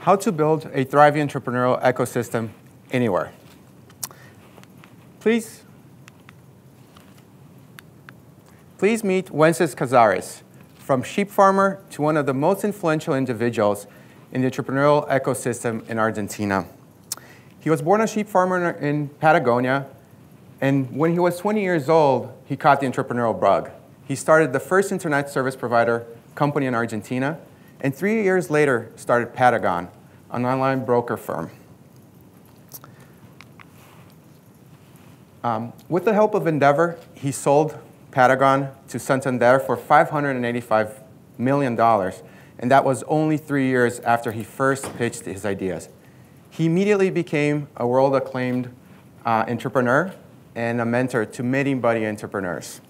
How to build a thriving entrepreneurial ecosystem anywhere. Please meet Wences Casares, from sheep farmer to one of the most influential individuals in the entrepreneurial ecosystem in Argentina. He was born a sheep farmer in Patagonia, and when he was 20 years old, he caught the entrepreneurial bug. He started the first internet service provider company in Argentina, and 3 years later started Patagon, an online broker firm. With the help of Endeavor, he sold Patagon to Santander for $585 million, and that was only 3 years after he first pitched his ideas. He immediately became a world-acclaimed entrepreneur and a mentor to many budding entrepreneurs.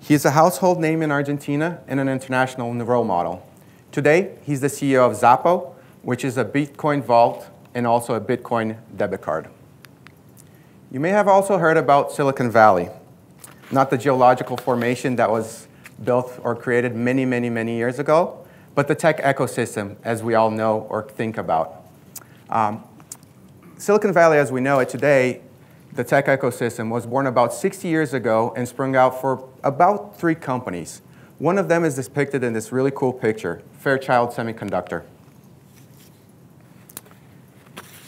He is a household name in Argentina and an international role model. Today, he's the CEO of Zapo, which is a Bitcoin vault and also a Bitcoin debit card. You may have also heard about Silicon Valley, not the geological formation that was built or created many, many, many years ago, but the tech ecosystem, as we all know or think about. Silicon Valley, as we know it today, the tech ecosystem was born about 60 years ago and sprung out for about 3 companies. One of them is depicted in this really cool picture, Fairchild Semiconductor.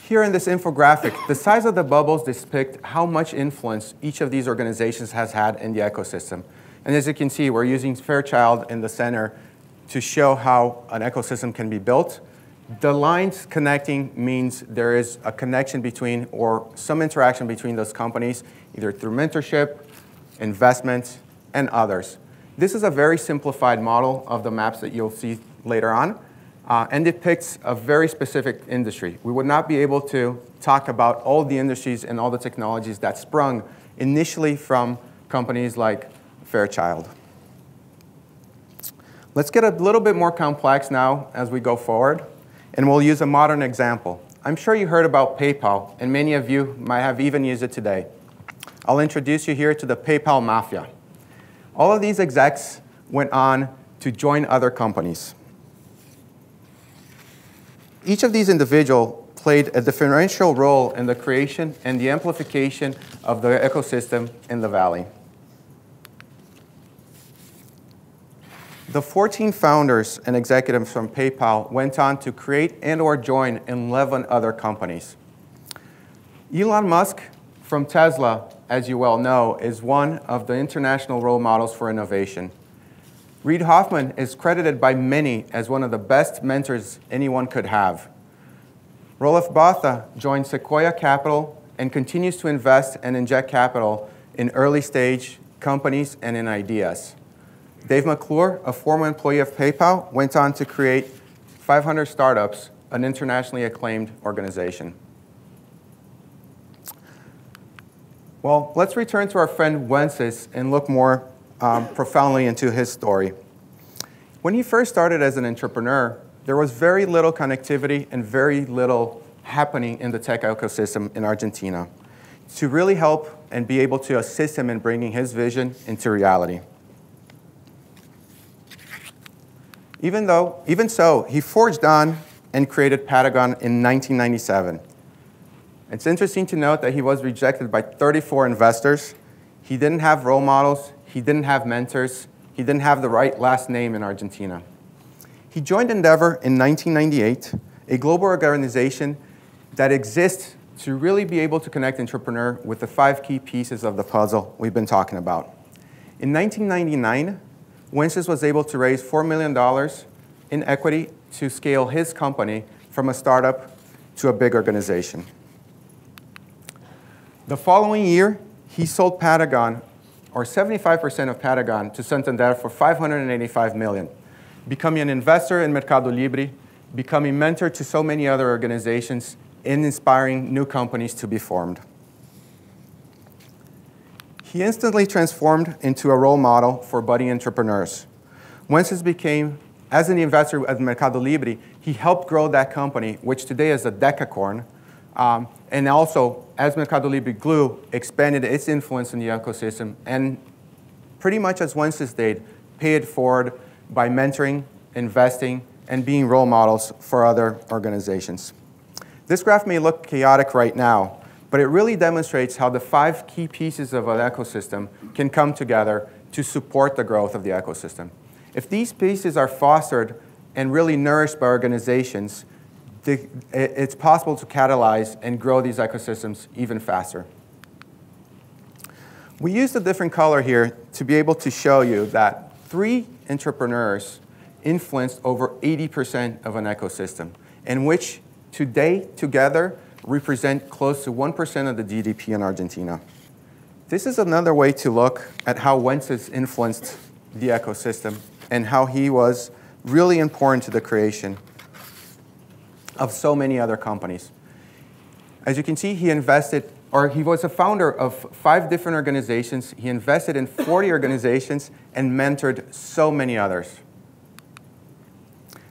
Here in this infographic, the size of the bubbles depict how much influence each of these organizations has had in the ecosystem. And as you can see, we're using Fairchild in the center to show how an ecosystem can be built. The lines connecting means there is a connection between or some interaction between those companies, either through mentorship, investment, and others. This is a very simplified model of the maps that you'll see later on, and depicts a very specific industry. We would not be able to talk about all the industries and all the technologies that sprung initially from companies like Fairchild. Let's get a little bit more complex now as we go forward, and we'll use a modern example. I'm sure you heard about PayPal, and many of you might have even used it today. I'll introduce you here to the PayPal Mafia. All of these execs went on to join other companies. Each of these individuals played a differential role in the creation and the amplification of the ecosystem in the valley. The 14 founders and executives from PayPal went on to create and or join 11 other companies. Elon Musk from Tesla, as you well know, is one of the international role models for innovation. Reid Hoffman is credited by many as one of the best mentors anyone could have. Roloff Botha joined Sequoia Capital and continues to invest and inject capital in early stage companies and in ideas. Dave McClure, a former employee of PayPal, went on to create 500 Startups, an internationally acclaimed organization. Well, let's return to our friend Wences and look more profoundly into his story. When he first started as an entrepreneur, there was very little connectivity and very little happening in the tech ecosystem in Argentina to really help and be able to assist him in bringing his vision into reality. Even so, he forged on and created Patagon in 1997. It's interesting to note that he was rejected by 34 investors. He didn't have role models. He didn't have mentors. He didn't have the right last name in Argentina. He joined Endeavor in 1998, a global organization that exists to really be able to connect entrepreneur with the 5 key pieces of the puzzle we've been talking about. In 1999, Wences was able to raise $4 million in equity to scale his company from a startup to a big organization. The following year, he sold Patagon, or 75% of Patagon, to Santander for $585 million, becoming an investor in Mercado Libre, becoming a mentor to so many other organizations, and inspiring new companies to be formed. He instantly transformed into a role model for budding entrepreneurs. Wences became, as an investor at Mercado Libre, he helped grow that company, which today is a decacorn, and also, as Mercado Libre grew, expanded its influence in the ecosystem and pretty much as Wences did, pay it forward by mentoring, investing, and being role models for other organizations. This graph may look chaotic right now, but it really demonstrates how the 5 key pieces of an ecosystem can come together to support the growth of the ecosystem. If these pieces are fostered and really nourished by organizations, it's possible to catalyze and grow these ecosystems even faster. We used a different color here to be able to show you that 3 entrepreneurs influenced over 80% of an ecosystem, and which today together represent close to 1% of the GDP in Argentina. This is another way to look at how Wences influenced the ecosystem and how he was really important to the creation of so many other companies. As you can see, he invested, or he was a founder of 5 different organizations. He invested in 40 organizations and mentored so many others.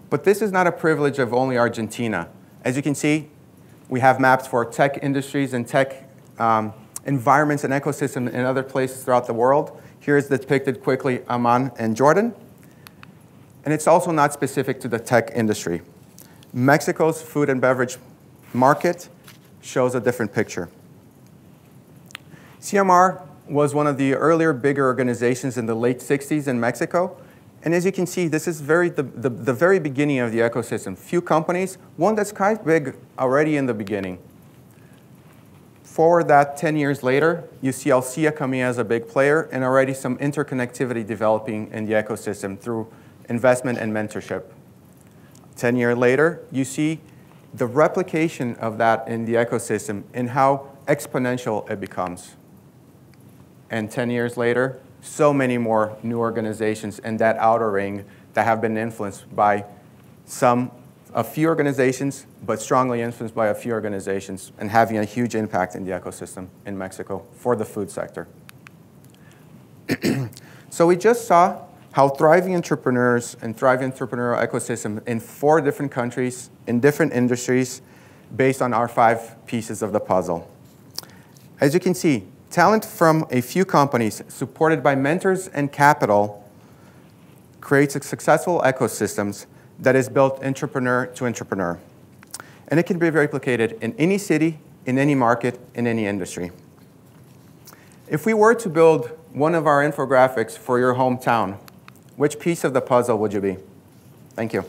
But this is not a privilege of only Argentina. As you can see, we have maps for tech industries and tech environments and ecosystems in other places throughout the world. Here is depicted quickly Amman and Jordan. And it's also not specific to the tech industry. Mexico's food and beverage market shows a different picture. CMR was one of the earlier bigger organizations in the late 60s in Mexico. And as you can see, this is the very beginning of the ecosystem. Few companies, one that's quite big already in the beginning. Forward that 10 years later, you see Alsea coming as a big player and already some interconnectivity developing in the ecosystem through investment and mentorship. 10 years later, you see the replication of that in the ecosystem and how exponential it becomes. And 10 years later, so many more new organizations in that outer ring that have been influenced by a few organizations, but strongly influenced by a few organizations and having a huge impact in the ecosystem in Mexico for the food sector. So we just saw how thriving entrepreneurs and thriving entrepreneurial ecosystem in 4 different countries, in different industries, based on our 5 pieces of the puzzle. As you can see, talent from a few companies, supported by mentors and capital, creates a successful ecosystem that is built entrepreneur to entrepreneur. And it can be replicated in any city, in any market, in any industry. If we were to build one of our infographics for your hometown, which piece of the puzzle would you be? Thank you.